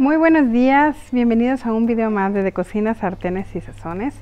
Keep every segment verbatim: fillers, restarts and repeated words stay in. Muy buenos días, bienvenidos a un video más de Cocinas, Sartenes y Sazones.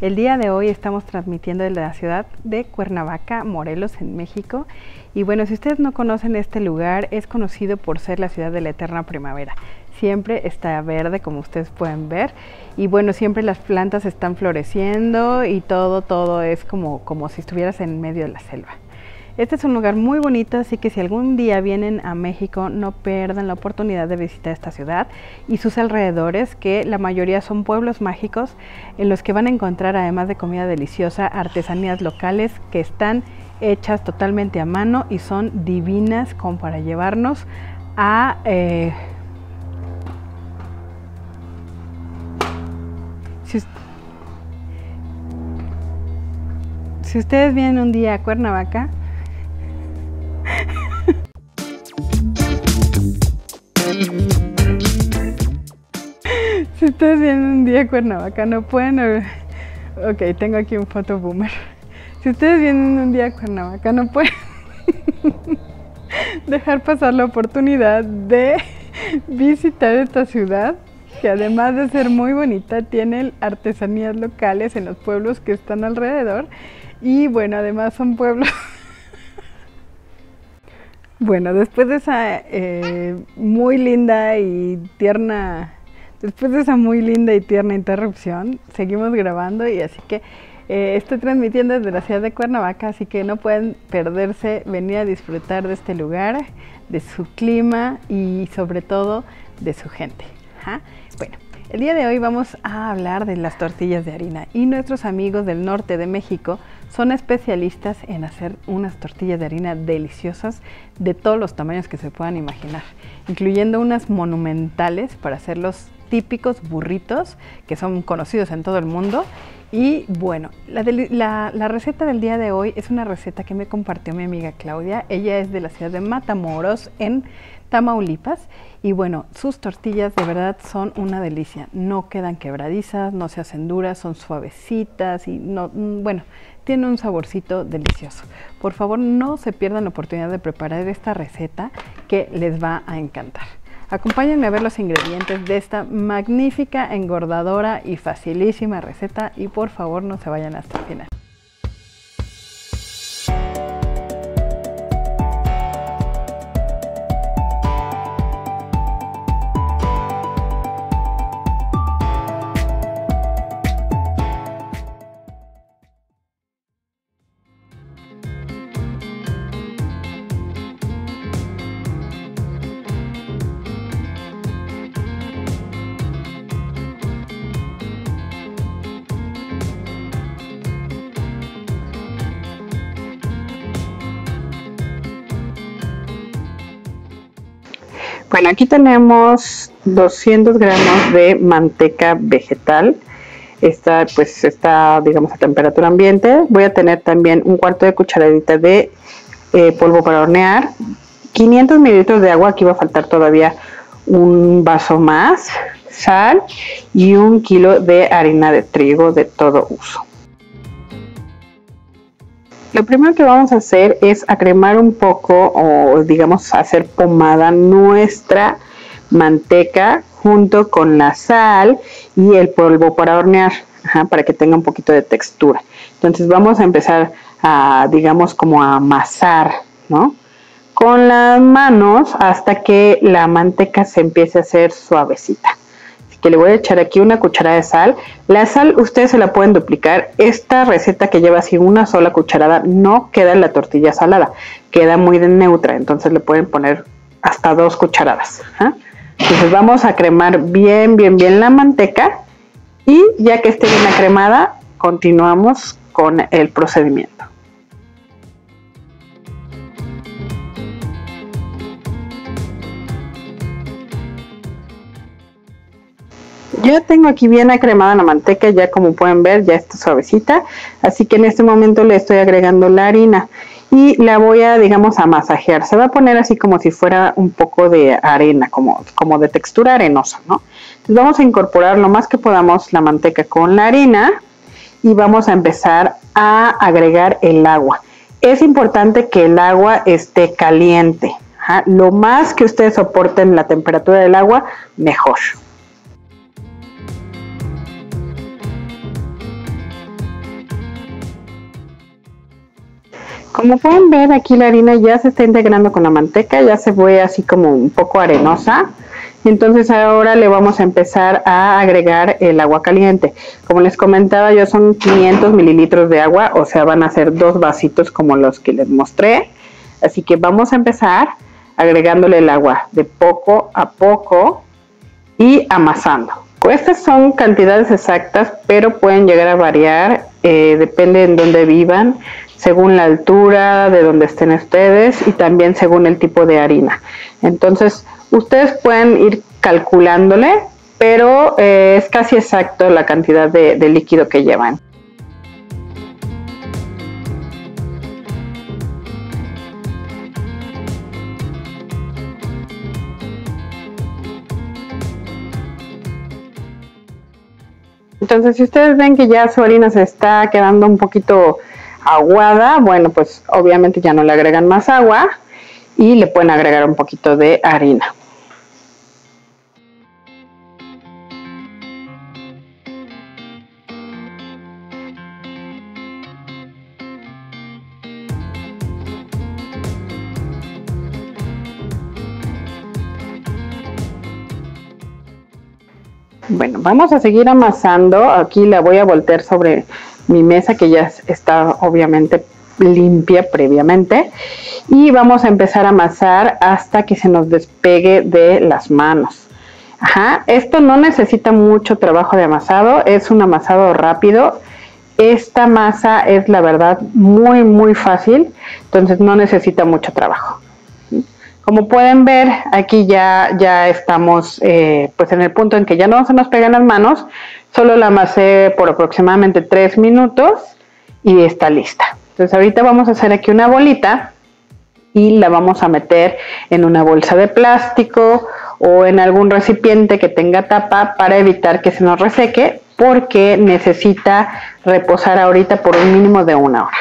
El día de hoy estamos transmitiendo desde la ciudad de Cuernavaca, Morelos, en México. Y bueno, si ustedes no conocen este lugar, es conocido por ser la ciudad de la eterna primavera. Siempre está verde, como ustedes pueden ver. Y bueno, siempre las plantas están floreciendo y todo, todo es como, como si estuvieras en medio de la selva. Este es un lugar muy bonito, así que si algún día vienen a México, no pierdan la oportunidad de visitar esta ciudad y sus alrededores, que la mayoría son pueblos mágicos en los que van a encontrar, además de comida deliciosa, artesanías locales que están hechas totalmente a mano y son divinas, como para llevarnos a... Eh... Si usted... si ustedes vienen un día a Cuernavaca, si ustedes vienen un día a Cuernavaca, no pueden... Ok, tengo aquí un foto boomer. Si ustedes vienen un día a Cuernavaca, no pueden dejar pasar la oportunidad de visitar esta ciudad, que además de ser muy bonita, tiene artesanías locales en los pueblos que están alrededor. Y bueno, además son pueblos... Bueno, después de esa eh, muy linda y tierna... Después de esa muy linda y tierna interrupción, seguimos grabando y así que eh, estoy transmitiendo desde la ciudad de Cuernavaca, así que no pueden perderse venir a disfrutar de este lugar, de su clima y sobre todo de su gente. Ajá. Bueno, el día de hoy vamos a hablar de las tortillas de harina y nuestros amigos del norte de México son especialistas en hacer unas tortillas de harina deliciosas de todos los tamaños que se puedan imaginar, incluyendo unas monumentales para hacerlos típicos burritos que son conocidos en todo el mundo. Y bueno, la, de, la, la receta del día de hoy es una receta que me compartió mi amiga Claudia. Ella es de la ciudad de Matamoros, en Tamaulipas, y bueno, sus tortillas de verdad son una delicia. No quedan quebradizas, no se hacen duras, son suavecitas y no, bueno, tiene un saborcito delicioso. Por favor, no se pierdan la oportunidad de preparar esta receta que les va a encantar. Acompáñenme a ver los ingredientes de esta magnífica, engordadora y facilísima receta, y por favor no se vayan hasta el final. Bueno, aquí tenemos doscientos gramos de manteca vegetal. Esta pues está, digamos, a temperatura ambiente. Voy a tener también un cuarto de cucharadita de eh, polvo para hornear, quinientos mililitros de agua. Aquí va a faltar todavía un vaso más, sal y un kilo de harina de trigo de todo uso. Lo primero que vamos a hacer es acremar un poco, o digamos hacer pomada, nuestra manteca junto con la sal y el polvo para hornear, ajá, para que tenga un poquito de textura. Entonces vamos a empezar a, digamos, como a amasar, ¿no?, con las manos hasta que la manteca se empiece a hacer suavecita. Que le voy a echar aquí una cucharada de sal. La sal ustedes se la pueden duplicar. Esta receta que lleva así una sola cucharada no queda en la tortilla salada, queda muy neutra, entonces le pueden poner hasta dos cucharadas. ¿Ah? Entonces vamos a cremar bien, bien, bien la manteca, y ya que esté bien acremada, continuamos con el procedimiento. Yo tengo aquí bien acremada la manteca, ya como pueden ver, ya está suavecita, así que en este momento le estoy agregando la harina y la voy a, digamos, a masajear. Se va a poner así como si fuera un poco de arena, como, como de textura arenosa, ¿no? Entonces vamos a incorporar lo más que podamos la manteca con la harina y vamos a empezar a agregar el agua. Es importante que el agua esté caliente, Ajá. Lo más que ustedes soporten la temperatura del agua, mejor. Como pueden ver, aquí la harina ya se está integrando con la manteca, ya se fue así como un poco arenosa. Entonces ahora le vamos a empezar a agregar el agua caliente. Como les comentaba, yo son quinientos mililitros de agua, o sea van a ser dos vasitos como los que les mostré. Así que vamos a empezar agregándole el agua de poco a poco y amasando. Estas son cantidades exactas, pero pueden llegar a variar, eh, depende en dónde vivan, según la altura de donde estén ustedes y también según el tipo de harina. Entonces ustedes pueden ir calculándole, pero eh, es casi exacto la cantidad de, de líquido que llevan. Entonces, si ustedes ven que ya su harina se está quedando un poquito aguada, bueno, pues obviamente ya no le agregan más agua y le pueden agregar un poquito de harina. Bueno, vamos a seguir amasando. Aquí la voy a voltear sobre mi mesa que ya está obviamente limpia previamente. Y vamos a empezar a amasar hasta que se nos despegue de las manos. Ajá, esto no necesita mucho trabajo de amasado, es un amasado rápido. Esta masa es la verdad muy muy fácil, entonces no necesita mucho trabajo. Como pueden ver, aquí ya, ya estamos eh, pues en el punto en que ya no se nos pegan las manos. Solo la amasé por aproximadamente tres minutos y está lista. Entonces ahorita vamos a hacer aquí una bolita y la vamos a meter en una bolsa de plástico o en algún recipiente que tenga tapa para evitar que se nos reseque, porque necesita reposar ahorita por un mínimo de una hora.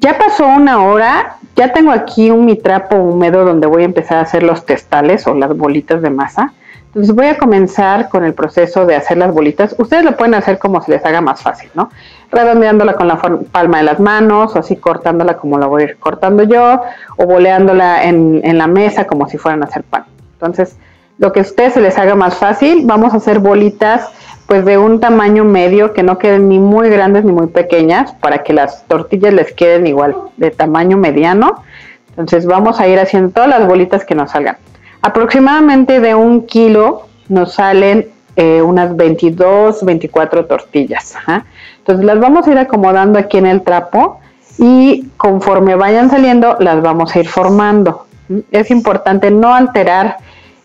Ya pasó una hora, ya tengo aquí un mi trapo húmedo donde voy a empezar a hacer los testales o las bolitas de masa. Entonces voy a comenzar con el proceso de hacer las bolitas. Ustedes lo pueden hacer como se les haga más fácil, ¿no? Redondeándola con la palma de las manos, o así cortándola como la voy a ir cortando yo, o boleándola en, en la mesa como si fueran a hacer pan. Entonces, lo que a ustedes se les haga más fácil, vamos a hacer bolitas pues de un tamaño medio, que no queden ni muy grandes ni muy pequeñas, para que las tortillas les queden igual, de tamaño mediano. Entonces vamos a ir haciendo todas las bolitas que nos salgan. Aproximadamente de un kilo nos salen eh, unas veintidós, veinticuatro tortillas. Ajá. Entonces las vamos a ir acomodando aquí en el trapo y conforme vayan saliendo las vamos a ir formando. Es importante no alterar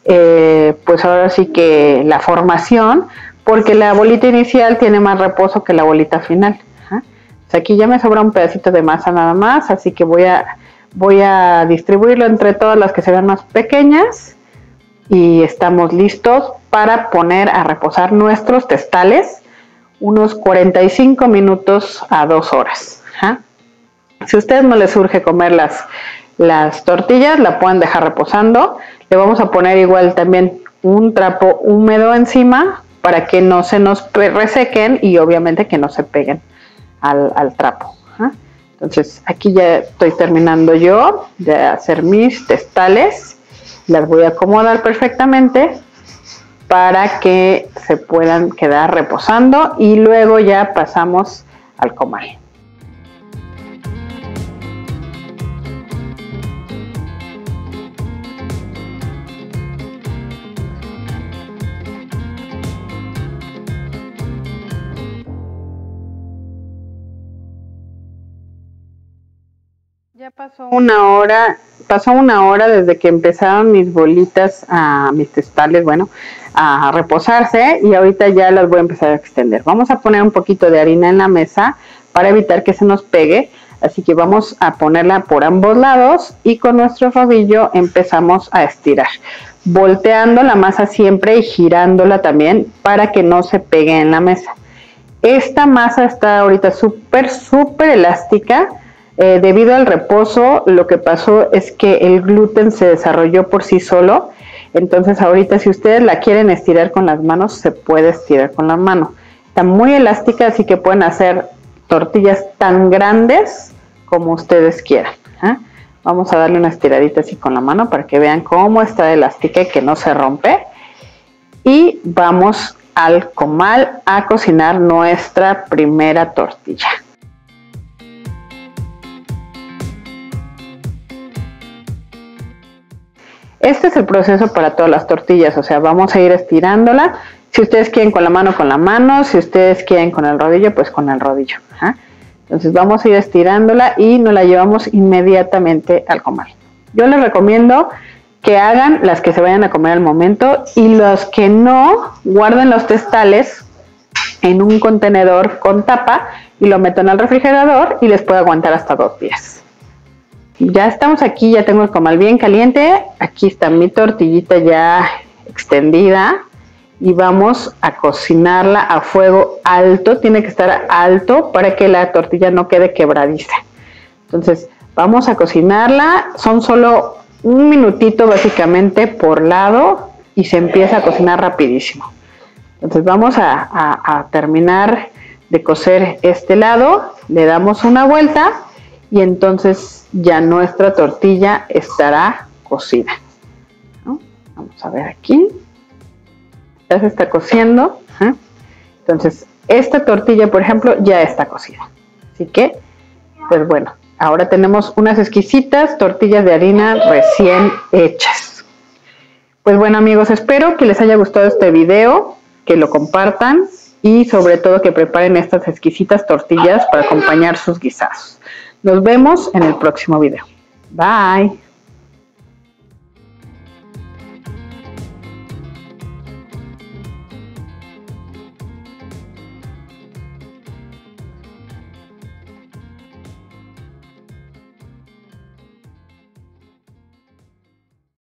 eh, pues ahora sí que la formación, porque la bolita inicial tiene más reposo que la bolita final. Ajá. Pues aquí ya me sobra un pedacito de masa nada más, así que voy a, voy a distribuirlo entre todas las que se vean más pequeñas y estamos listos para poner a reposar nuestros testales unos cuarenta y cinco minutos a dos horas. Ajá. Si a ustedes no les urge comer las, las tortillas, la pueden dejar reposando. Le vamos a poner igual también un trapo húmedo encima, para que no se nos resequen y obviamente que no se peguen al, al trapo. Ajá. Entonces aquí ya estoy terminando yo de hacer mis testales. Las voy a acomodar perfectamente para que se puedan quedar reposando y luego ya pasamos al comal. Pasó una hora, pasó una hora desde que empezaron mis bolitas, a, mis testales, bueno, a reposarse, y ahorita ya las voy a empezar a extender. Vamos a poner un poquito de harina en la mesa para evitar que se nos pegue, así que vamos a ponerla por ambos lados y con nuestro rodillo empezamos a estirar, volteando la masa siempre y girándola también para que no se pegue en la mesa. Esta masa está ahorita súper, súper elástica. Eh, debido al reposo, lo que pasó es que el gluten se desarrolló por sí solo. Entonces ahorita, si ustedes la quieren estirar con las manos, se puede estirar con la mano. Está muy elástica, así que pueden hacer tortillas tan grandes como ustedes quieran, ¿eh? Vamos a darle una estiradita así con la mano para que vean cómo está elástica y que no se rompe. Y vamos al comal a cocinar nuestra primera tortilla. Este es el proceso para todas las tortillas, o sea, vamos a ir estirándola. Si ustedes quieren con la mano, con la mano. Si ustedes quieren con el rodillo, pues con el rodillo. Ajá. Entonces vamos a ir estirándola y nos la llevamos inmediatamente al comal. Yo les recomiendo que hagan las que se vayan a comer al momento, y los que no, guarden los testales en un contenedor con tapa y lo metan al refrigerador y les puede aguantar hasta dos días. Ya estamos aquí, ya tengo el comal bien caliente. Aquí está mi tortillita ya extendida y vamos a cocinarla a fuego alto. Tiene que estar alto para que la tortilla no quede quebradiza. Entonces vamos a cocinarla, son solo un minutito básicamente por lado y se empieza a cocinar rapidísimo. Entonces vamos a, a, a terminar de cocer este lado, le damos una vuelta y entonces ya nuestra tortilla estará cocida, ¿no? Vamos a ver aquí. Ya se está cociendo, ¿eh? Entonces esta tortilla, por ejemplo, ya está cocida. Así que, pues bueno, ahora tenemos unas exquisitas tortillas de harina recién hechas. Pues bueno, amigos, espero que les haya gustado este video, que lo compartan y sobre todo que preparen estas exquisitas tortillas para acompañar sus guisados. Nos vemos en el próximo video. Bye.